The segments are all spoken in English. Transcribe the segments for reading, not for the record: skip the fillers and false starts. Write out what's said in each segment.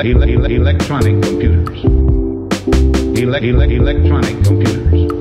electronic computers. Electronic computers.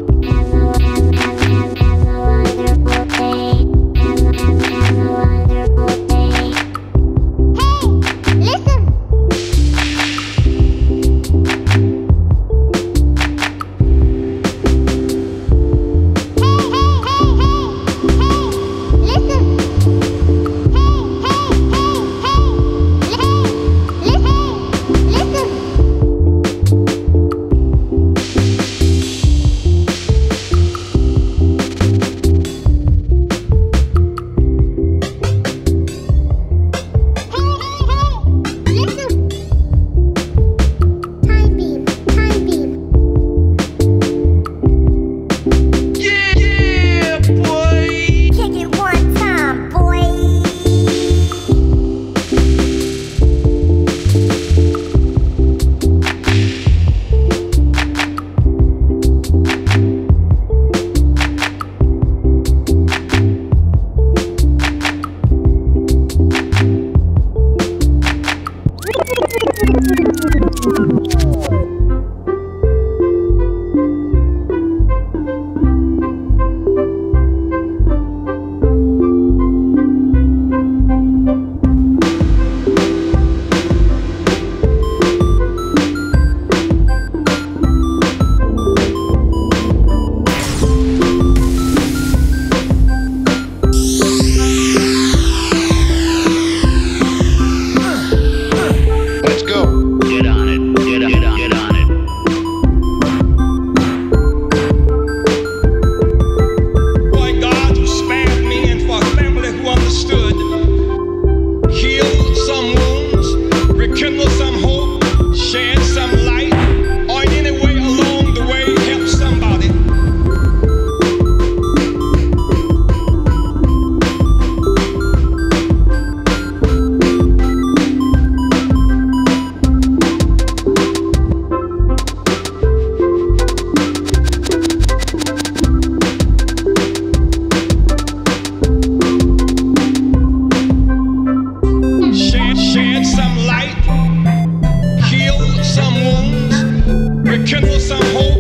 Some hope.